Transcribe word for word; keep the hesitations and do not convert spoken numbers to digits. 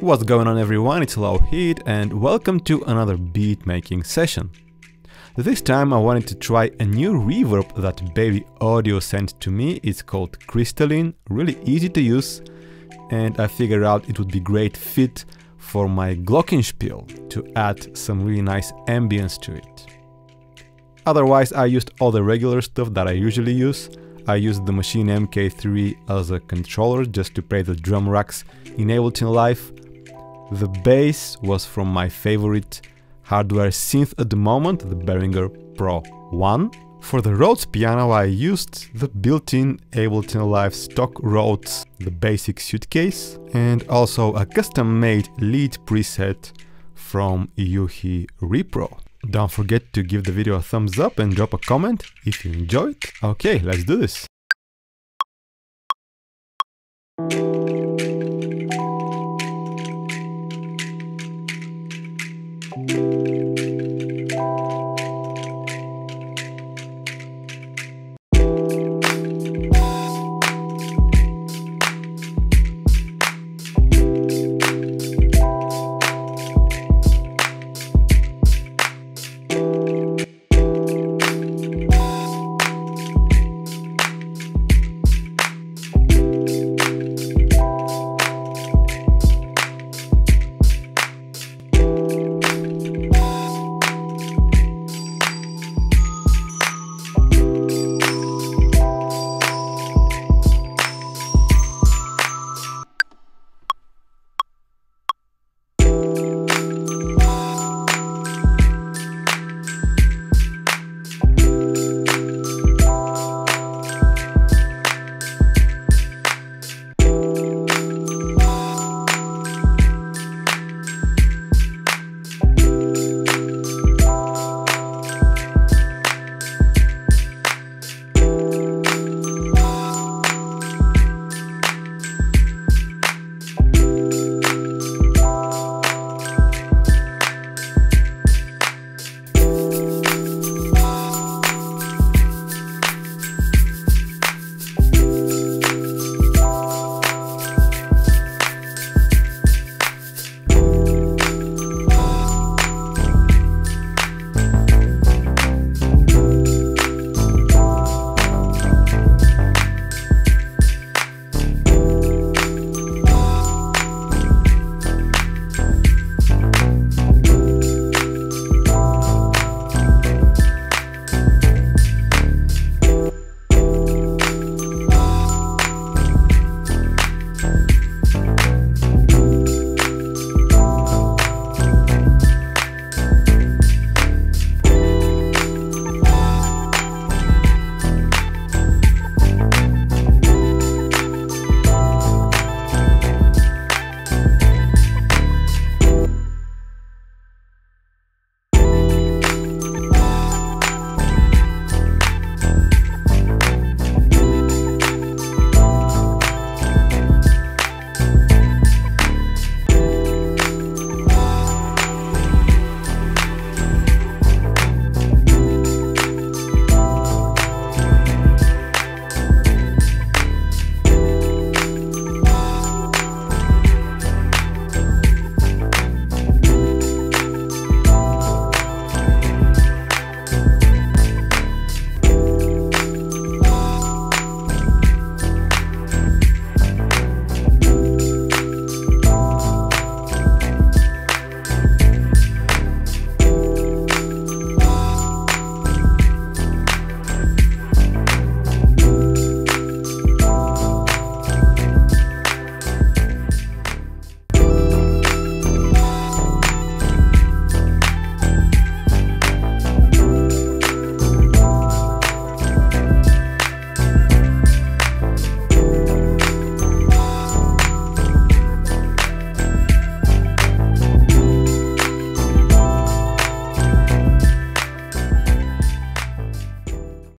What's going on, everyone? It's Low Heat and welcome to another beat making session. This time I wanted to try a new reverb that Baby Audio sent to me. It's called Crystalline, really easy to use, and I figured out it would be great fit for my Glockenspiel to add some really nice ambience to it. Otherwise I used all the regular stuff that I usually use. I used the Maschine M K three as a controller just to play the drum racks in Ableton Live. The bass was from my favorite hardware synth at the moment, the Behringer Pro one. For the Rhodes piano I used the built-in Ableton Live stock Rhodes, the basic suitcase, and also a custom-made lead preset from Yuhi Repro. Don't forget to give the video a thumbs up and drop a comment if you enjoyed. Okay, let's do this.